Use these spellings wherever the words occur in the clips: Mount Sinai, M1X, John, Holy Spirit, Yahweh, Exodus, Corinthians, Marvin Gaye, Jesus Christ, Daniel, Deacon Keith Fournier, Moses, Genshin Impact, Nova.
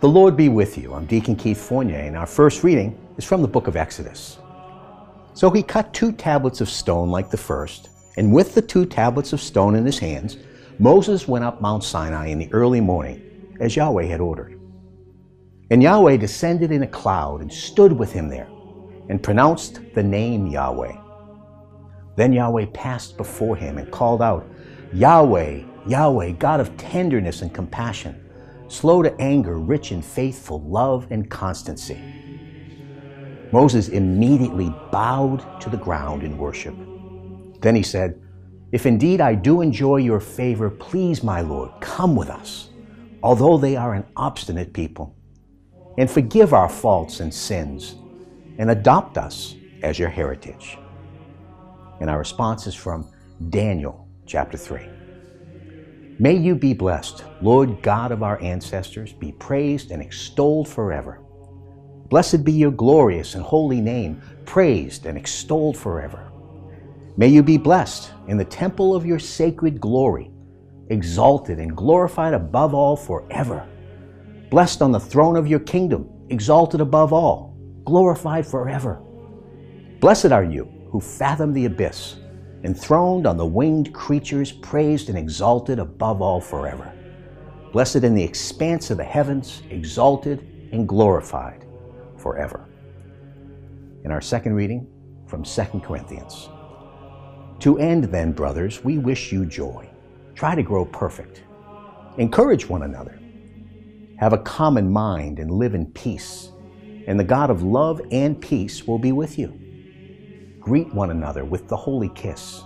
The Lord be with you. I'm Deacon Keith Fournier, and our first reading is from the book of Exodus. So he cut two tablets of stone like the first, and with the two tablets of stone in his hands, Moses went up Mount Sinai in the early morning, as Yahweh had ordered. And Yahweh descended in a cloud and stood with him there, and pronounced the name Yahweh. Then Yahweh passed before him and called out, Yahweh, Yahweh, God of tenderness and compassion, slow to anger, rich in faithful love and constancy. Moses immediately bowed to the ground in worship. Then he said, If indeed I do enjoy your favor, please, my Lord, come with us, although they are an obstinate people, and forgive our faults and sins, and adopt us as your heritage. And our response is from Daniel chapter 3. May you be blessed, Lord God of our ancestors, be praised and extolled forever. Blessed be your glorious and holy name, praised and extolled forever. May you be blessed in the temple of your sacred glory, exalted and glorified above all forever. Blessed on the throne of your kingdom, exalted above all, glorified forever. Blessed are you who fathom the abyss, enthroned on the winged creatures, praised and exalted above all forever. Blessed in the expanse of the heavens, exalted and glorified forever. In our second reading from 2 Corinthians. To end then, brothers, we wish you joy. Try to grow perfect. Encourage one another. Have a common mind and live in peace, and the God of love and peace will be with you. Greet one another with the holy kiss.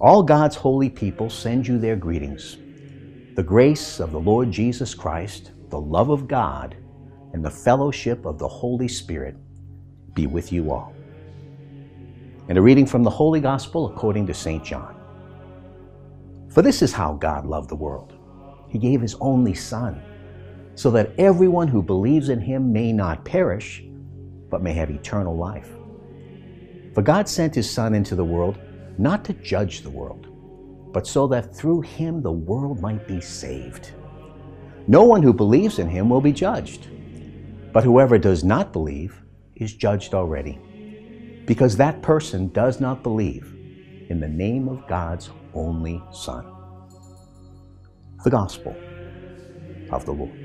All God's holy people send you their greetings. The grace of the Lord Jesus Christ, the love of God, and the fellowship of the Holy Spirit be with you all. And a reading from the Holy Gospel according to St. John. For this is how God loved the world. He gave his only Son, so that everyone who believes in him may not perish, but may have eternal life. For God sent his Son into the world, not to judge the world, but so that through him the world might be saved. No one who believes in him will be judged, but whoever does not believe is judged already, because that person does not believe in the name of God's only Son. The Gospel of the Lord.